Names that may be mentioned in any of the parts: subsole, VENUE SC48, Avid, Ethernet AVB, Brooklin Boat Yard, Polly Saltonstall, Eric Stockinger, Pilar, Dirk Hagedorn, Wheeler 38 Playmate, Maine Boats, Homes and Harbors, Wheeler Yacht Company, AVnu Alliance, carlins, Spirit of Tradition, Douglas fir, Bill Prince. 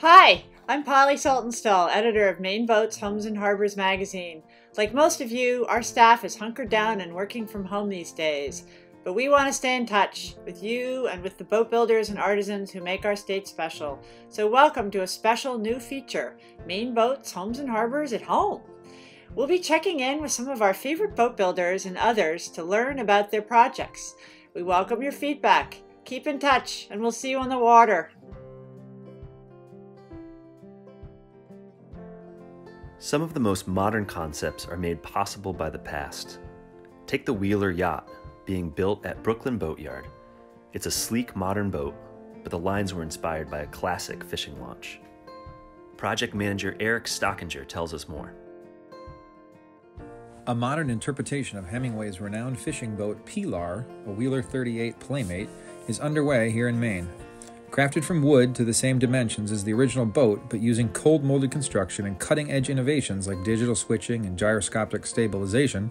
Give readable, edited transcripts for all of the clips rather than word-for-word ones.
Hi, I'm Polly Saltonstall, editor of Maine Boats, Homes and Harbors magazine. Like most of you, our staff is hunkered down and working from home these days, but we want to stay in touch with you and with the boat builders and artisans who make our state special. So welcome to a special new feature, Maine Boats, Homes and Harbors at Home. We'll be checking in with some of our favorite boat builders and others to learn about their projects. We welcome your feedback. Keep in touch, and we'll see you on the water. Some of the most modern concepts are made possible by the past. Take the Wheeler yacht being built at Brooklin Boat Yard. It's a sleek modern boat, but the lines were inspired by a classic fishing launch. Project manager Eric Stockinger tells us more. A modern interpretation of Hemingway's renowned fishing boat Pilar, a Wheeler 38 Playmate, is underway here in Maine. Crafted from wood to the same dimensions as the original boat, but using cold molded construction and cutting-edge innovations like digital switching and gyroscopic stabilization,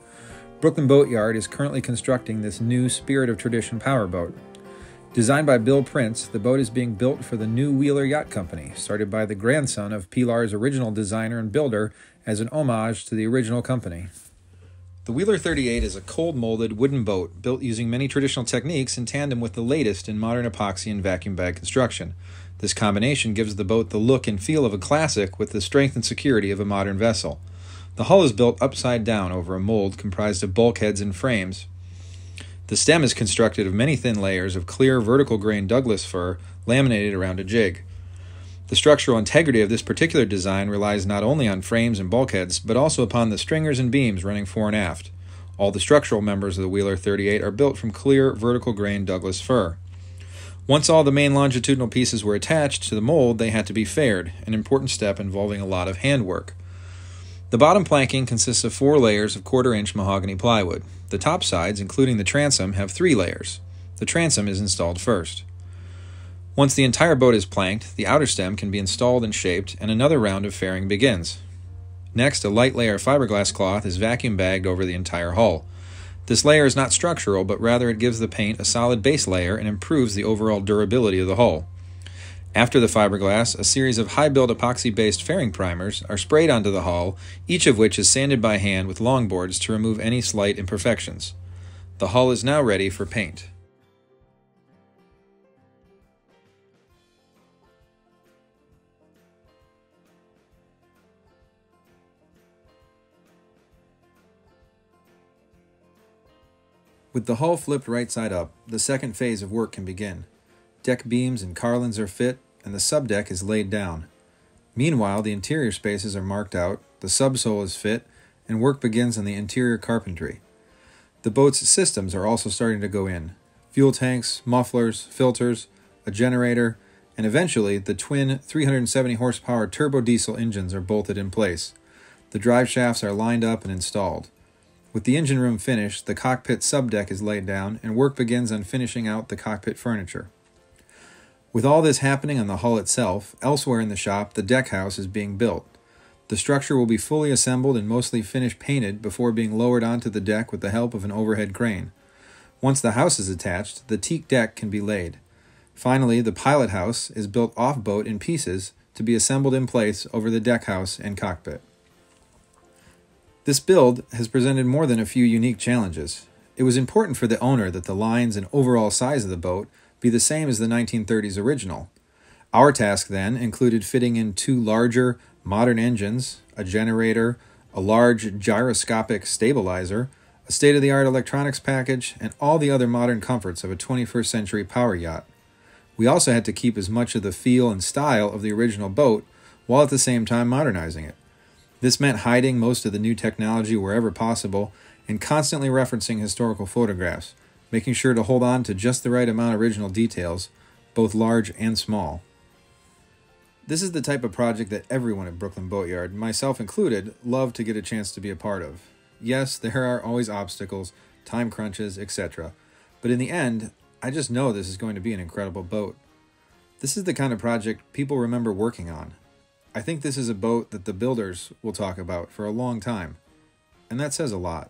Brooklin Boat Yard is currently constructing this new Spirit of Tradition powerboat. Designed by Bill Prince, the boat is being built for the new Wheeler Yacht Company, started by the grandson of Pilar's original designer and builder as an homage to the original company. The Wheeler 38 is a cold-molded wooden boat built using many traditional techniques in tandem with the latest in modern epoxy and vacuum bag construction. This combination gives the boat the look and feel of a classic with the strength and security of a modern vessel. The hull is built upside down over a mold comprised of bulkheads and frames. The stem is constructed of many thin layers of clear vertical-grain Douglas fir laminated around a jig. The structural integrity of this particular design relies not only on frames and bulkheads, but also upon the stringers and beams running fore and aft. All the structural members of the Wheeler 38 are built from clear, vertical-grain Douglas fir. Once all the main longitudinal pieces were attached to the mold, they had to be faired, an important step involving a lot of handwork. The bottom planking consists of 4 layers of quarter-inch mahogany plywood. The top sides, including the transom, have 3 layers. The transom is installed first. Once the entire boat is planked, the outer stem can be installed and shaped, and another round of fairing begins. Next, a light layer of fiberglass cloth is vacuum bagged over the entire hull. This layer is not structural, but rather it gives the paint a solid base layer and improves the overall durability of the hull. After the fiberglass, a series of high-build epoxy-based fairing primers are sprayed onto the hull, each of which is sanded by hand with longboards to remove any slight imperfections. The hull is now ready for paint. With the hull flipped right side up, the second phase of work can begin. Deck beams and carlins are fit, and the subdeck is laid down. Meanwhile, the interior spaces are marked out, the subsole is fit, and work begins on the interior carpentry. The boat's systems are also starting to go in. Fuel tanks, mufflers, filters, a generator, and eventually the twin 370-horsepower turbo-diesel engines are bolted in place. The drive shafts are lined up and installed. With the engine room finished, the cockpit subdeck is laid down, and work begins on finishing out the cockpit furniture. With all this happening on the hull itself, elsewhere in the shop, the deck house is being built. The structure will be fully assembled and mostly finished painted before being lowered onto the deck with the help of an overhead crane. Once the house is attached, the teak deck can be laid. Finally, the pilot house is built off-boat in pieces to be assembled in place over the deck house and cockpit. This build has presented more than a few unique challenges. It was important for the owner that the lines and overall size of the boat be the same as the 1930s original. Our task then included fitting in 2 larger, modern engines, a generator, a large gyroscopic stabilizer, a state-of-the-art electronics package, and all the other modern comforts of a 21st century power yacht. We also had to keep as much of the feel and style of the original boat while at the same time modernizing it. This meant hiding most of the new technology wherever possible and constantly referencing historical photographs, making sure to hold on to just the right amount of original details, both large and small. This is the type of project that everyone at Brooklin Boat Yard, myself included, loved to get a chance to be a part of. Yes, there are always obstacles, time crunches, etc. But in the end, I just know this is going to be an incredible boat. This is the kind of project people remember working on. I think this is a boat that the builders will talk about for a long time, and that says a lot.